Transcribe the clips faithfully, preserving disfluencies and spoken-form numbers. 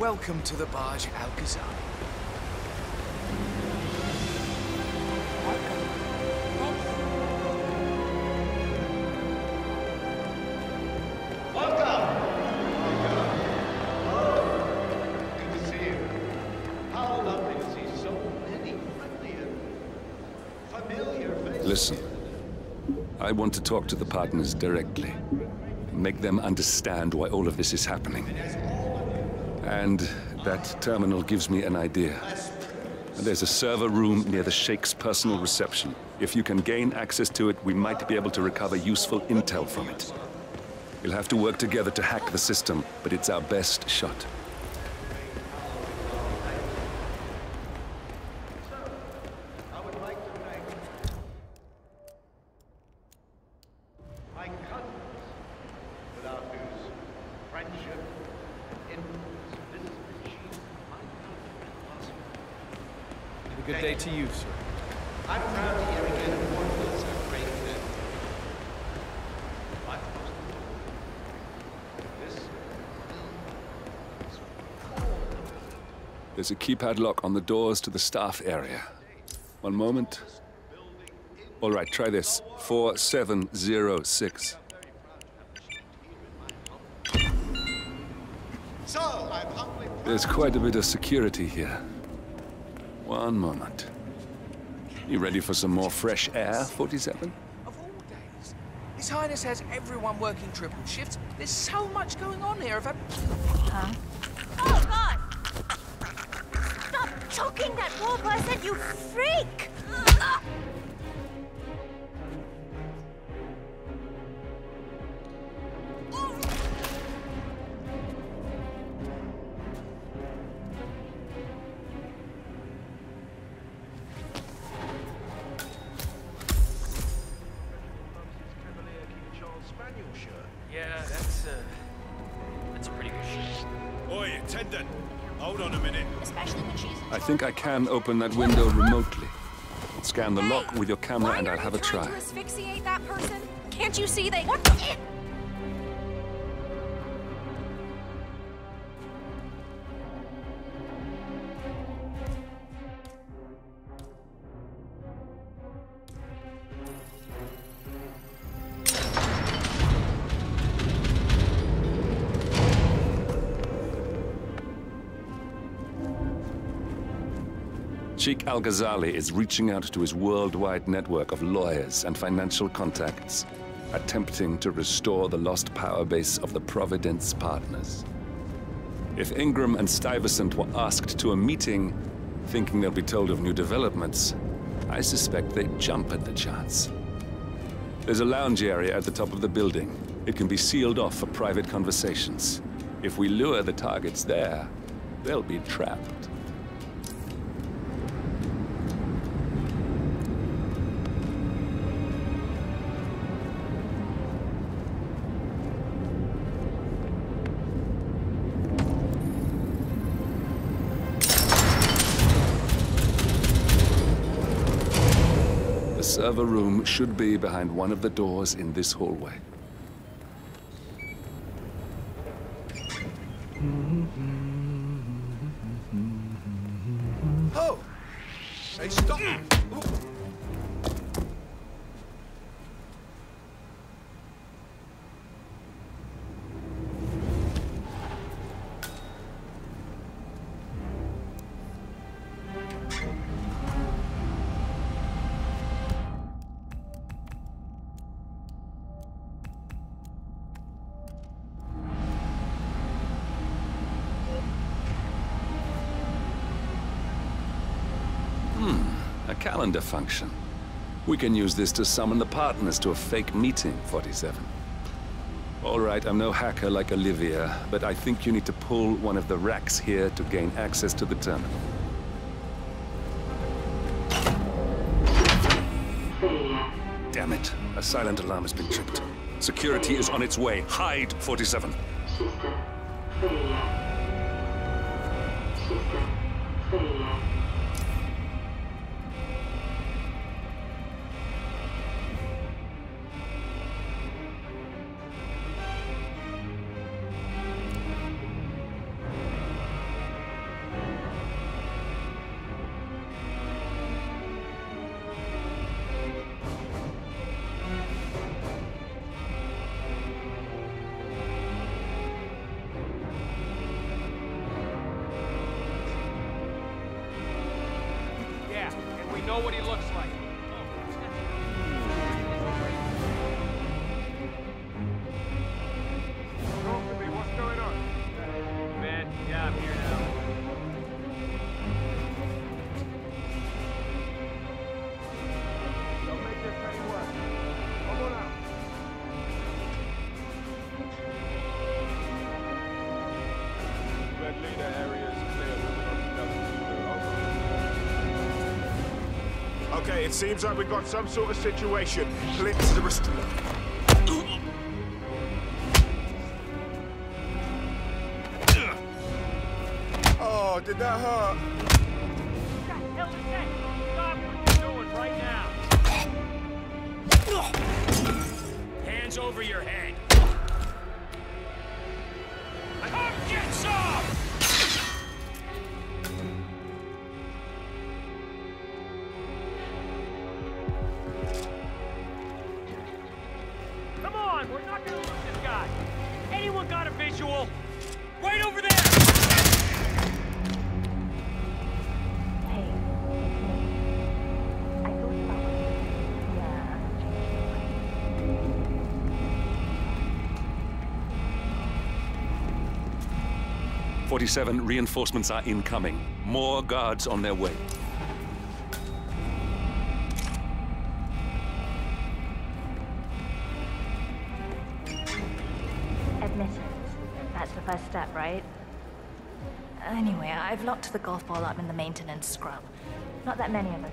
Welcome to the barge, Al-Khazar. Listen, I want to talk to the partners directly, make them understand why all of this is happening. And that terminal gives me an idea. There's a server room near the Sheikh's personal reception. If you can gain access to it, we might be able to recover useful intel from it. We'll have to work together to hack the system, but it's our best shot. Good day to you, sir. I'm proud to hear again of one of those great men. My first this There's a keypad lock on the doors to the staff area. One moment. All right, try this. four seven zero six. There's quite a bit of security here. One moment. You ready for some more fresh air, forty-seven? Of all days. His Highness has everyone working triple shifts. There's so much going on here. If I... Huh? Oh, God! Stop choking that poor person, you freak! Yeah, that's uh, that's a pretty good shot. Oi, attendant! Hold on a minute. Especially when she's I think I can open that window remotely. Scan the hey, lock with your camera, and I'll have a try. To asphyxiate that person? Can't you see they? What? The Sheikh Al-Ghazali is reaching out to his worldwide network of lawyers and financial contacts, attempting to restore the lost power base of the Providence partners. If Ingram and Stuyvesant were asked to a meeting, thinking they'll be told of new developments, I suspect they'd jump at the chance. There's a lounge area at the top of the building. It can be sealed off for private conversations. If we lure the targets there, they'll be trapped. The server room should be behind one of the doors in this hallway. Oh! Hey, stop! A calendar function. We can use this to summon the partners to a fake meeting, forty-seven. All right, I'm no hacker like Olivia, but I think you need to pull one of the racks here to gain access to the terminal. Damn it. A silent alarm has been tripped. Security is on its way. Hide, forty-seven. System failure. System failure. We know what he looks like. Okay, it seems like we've got some sort of situation. Blitz the rest. Oh, did that hurt? What the hell is that? Stop what you're doing right now. Hands over your head. forty-seven, reinforcements are incoming. More guards on their way. Admittance. That's the first step, right? Anyway, I've locked the golf ball up in the maintenance scrub. Not that many of us.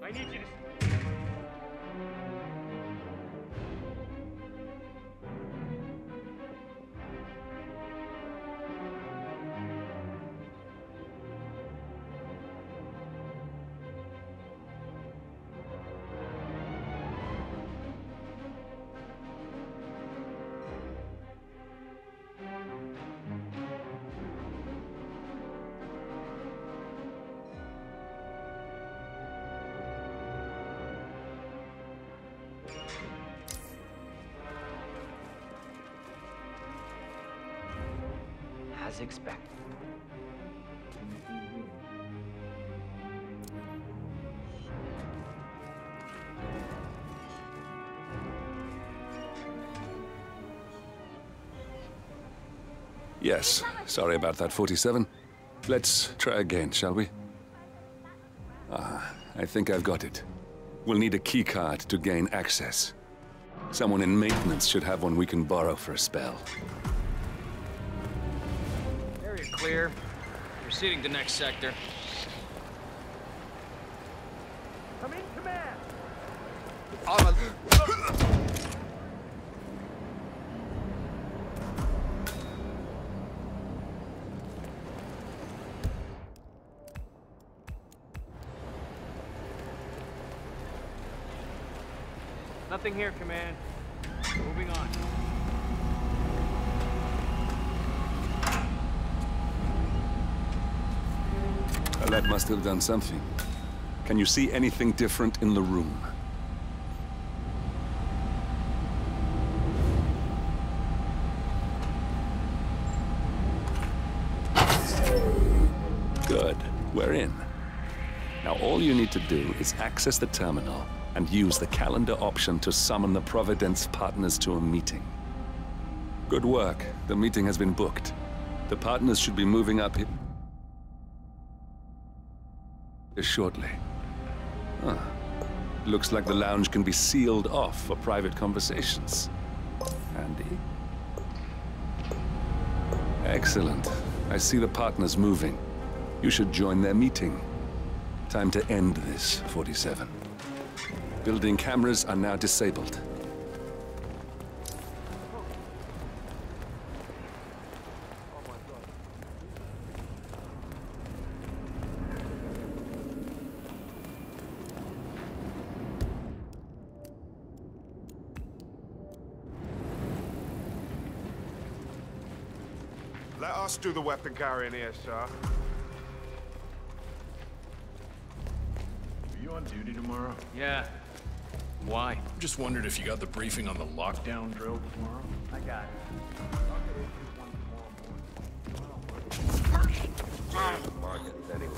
I need you to... As expected. Yes, sorry about that, forty-seven. Let's try again, shall we? Ah, I think I've got it. We'll need a key card to gain access. Someone in maintenance should have one we can borrow for a spell. Clear. Proceeding to next sector. I'm in command. Uh, Nothing here, command. Moving on. That must have done something. Can you see anything different in the room? Good. We're in. Now all you need to do is access the terminal and use the calendar option to summon the Providence partners to a meeting. Good work. The meeting has been booked. The partners should be moving up here shortly. Huh. Looks like the lounge can be sealed off for private conversations. Handy. Excellent. I see the partners moving. You should join their meeting. Time to end this, forty-seven. Building cameras are now disabled. Let us do the weapon carrying here, sir. Are you on duty tomorrow? Yeah. Why? Just wondered if you got the briefing on the lockdown drill tomorrow. I got it. Marcus, anyway.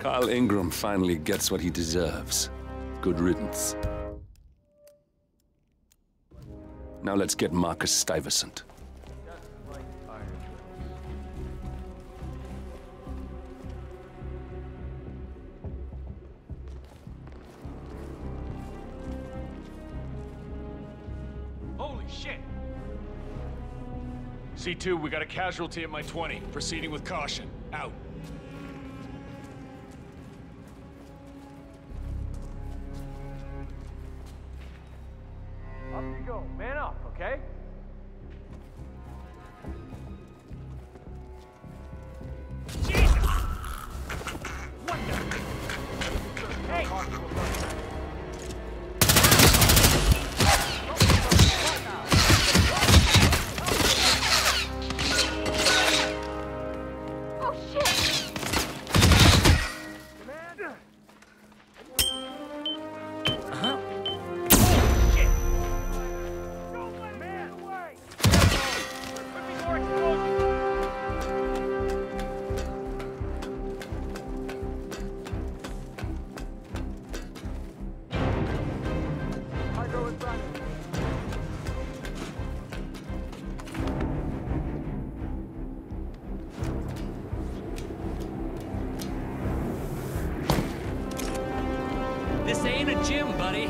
Carl Ingram finally gets what he deserves. Good riddance. Now let's get Marcus Stuyvesant. Holy shit! C two, we got a casualty at my twenty. Proceeding with caution. Out. This ain't a gym, buddy.